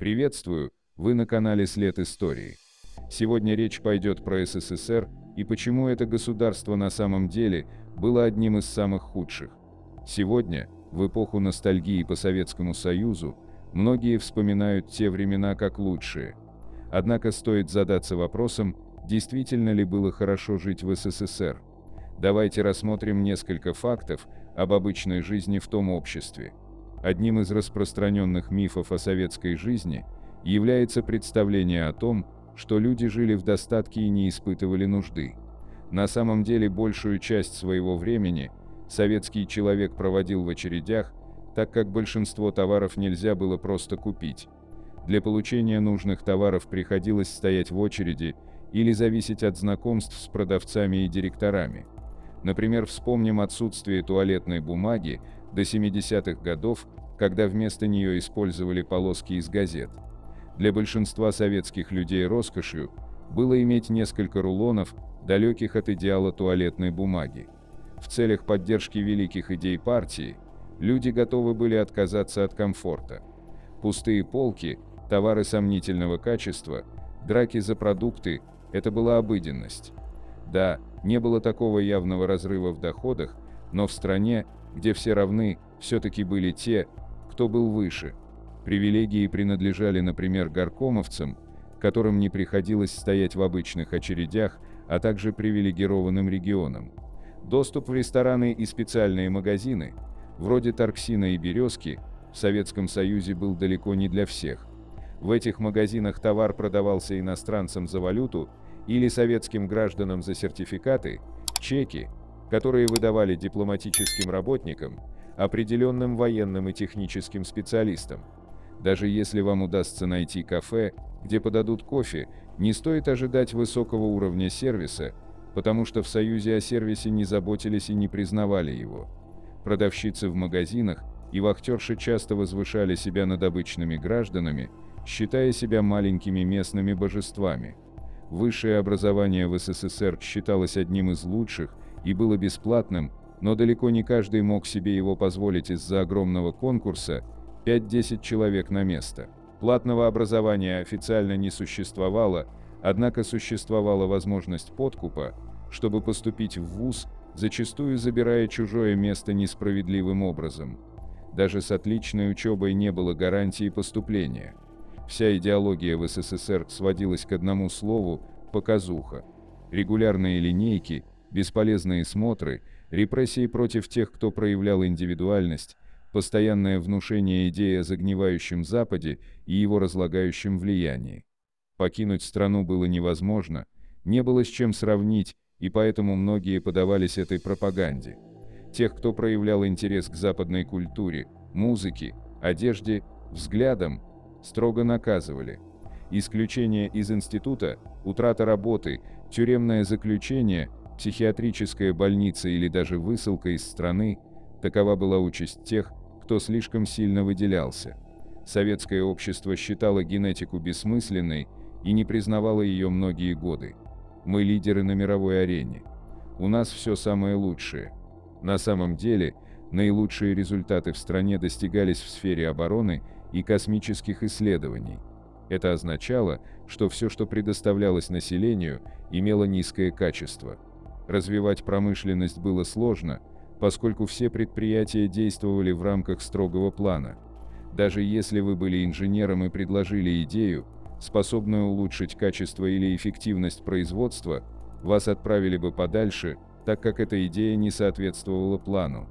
Приветствую, вы на канале След Истории. Сегодня речь пойдет про СССР и почему это государство на самом деле было одним из самых худших. Сегодня, в эпоху ностальгии по Советскому Союзу, многие вспоминают те времена как лучшие. Однако стоит задаться вопросом, действительно ли было хорошо жить в СССР. Давайте рассмотрим несколько фактов об обычной жизни в том обществе. Одним из распространенных мифов о советской жизни является представление о том, что люди жили в достатке и не испытывали нужды. На самом деле большую часть своего времени советский человек проводил в очередях, так как большинство товаров нельзя было просто купить. Для получения нужных товаров приходилось стоять в очереди или зависеть от знакомств с продавцами и директорами. Например, вспомним отсутствие туалетной бумаги до 70-х годов, когда вместо нее использовали полоски из газет. Для большинства советских людей роскошью было иметь несколько рулонов, далеких от идеала туалетной бумаги. В целях поддержки великих идей партии люди готовы были отказаться от комфорта. Пустые полки, товары сомнительного качества, драки за продукты – это была обыденность. Да, не было такого явного разрыва в доходах, но в стране, где все равны, все-таки были те, кто был выше. Привилегии принадлежали, например, горкомовцам, которым не приходилось стоять в обычных очередях, а также привилегированным регионам. Доступ в рестораны и специальные магазины, вроде Торгсина и Березки, в Советском Союзе был далеко не для всех. В этих магазинах товар продавался иностранцам за валюту или советским гражданам за сертификаты, чеки, которые выдавали дипломатическим работникам, определенным военным и техническим специалистам. Даже если вам удастся найти кафе, где подадут кофе, не стоит ожидать высокого уровня сервиса, потому что в Союзе о сервисе не заботились и не признавали его. Продавщицы в магазинах и вахтерши часто возвышали себя над обычными гражданами, считая себя маленькими местными божествами. Высшее образование в СССР считалось одним из лучших и было бесплатным, но далеко не каждый мог себе его позволить из-за огромного конкурса – 5-10 человек на место. Платного образования официально не существовало, однако существовала возможность подкупа, чтобы поступить в вуз, зачастую забирая чужое место несправедливым образом. Даже с отличной учебой не было гарантии поступления. Вся идеология в СССР сводилась к одному слову – показуха. Регулярные линейки, бесполезные смотры, репрессии против тех, кто проявлял индивидуальность, постоянное внушение идеи о загнивающем Западе и его разлагающем влиянии. Покинуть страну было невозможно, не было с чем сравнить, и поэтому многие поддавались этой пропаганде. Тех, кто проявлял интерес к западной культуре, музыке, одежде, взглядам, строго наказывали. Исключение из института, утрата работы, тюремное заключение, психиатрическая больница или даже высылка из страны – такова была участь тех, кто слишком сильно выделялся. Советское общество считало генетику бессмысленной и не признавало ее многие годы. Мы лидеры на мировой арене. У нас все самое лучшее. На самом деле, наилучшие результаты в стране достигались в сфере обороны и космических исследований. Это означало, что все, что предоставлялось населению, имело низкое качество. Развивать промышленность было сложно, поскольку все предприятия действовали в рамках строгого плана. Даже если вы были инженером и предложили идею, способную улучшить качество или эффективность производства, вас отправили бы подальше, так как эта идея не соответствовала плану.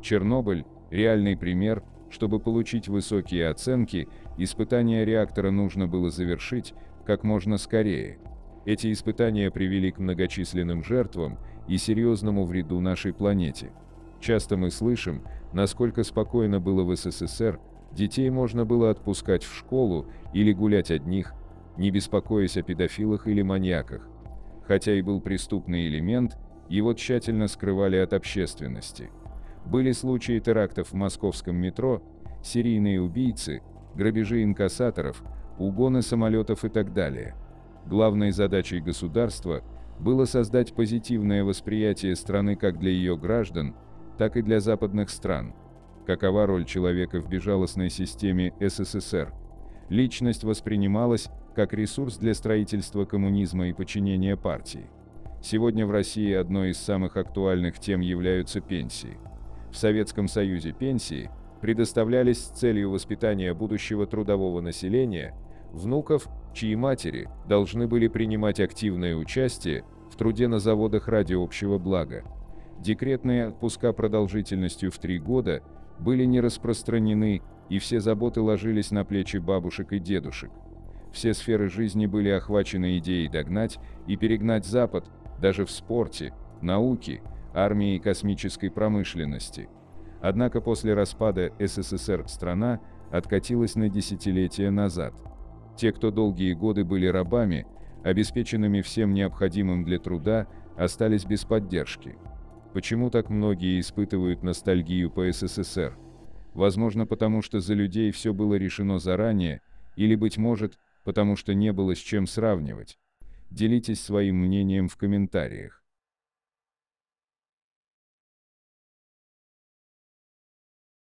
Чернобыль – реальный пример. Чтобы получить высокие оценки, испытания реактора нужно было завершить как можно скорее. Эти испытания привели к многочисленным жертвам и серьезному вреду нашей планете. Часто мы слышим, насколько спокойно было в СССР, детей можно было отпускать в школу или гулять одних, не беспокоясь о педофилах или маньяках. Хотя и был преступный элемент, его тщательно скрывали от общественности. Были случаи терактов в московском метро, серийные убийцы, грабежи инкассаторов, угоны самолетов и так далее. Главной задачей государства было создать позитивное восприятие страны как для ее граждан, так и для западных стран. Какова роль человека в безжалостной системе СССР? личность воспринималась как ресурс для строительства коммунизма и подчинения партии. Сегодня в России одной из самых актуальных тем являются пенсии. В Советском Союзе пенсии предоставлялись с целью воспитания будущего трудового населения, внуков, чьи матери должны были принимать активное участие в труде на заводах ради общего блага. Декретные отпуска продолжительностью в 3 года были не распространены, и все заботы ложились на плечи бабушек и дедушек. Все сферы жизни были охвачены идеей догнать и перегнать Запад, даже в спорте, науке, армии и космической промышленности. Однако после распада СССР страна откатилась на десятилетия назад. Те, кто долгие годы были рабами, обеспеченными всем необходимым для труда, остались без поддержки. Почему так многие испытывают ностальгию по СССР? Возможно, потому что за людей все было решено заранее, или, быть может, потому что не было с чем сравнивать. Делитесь своим мнением в комментариях.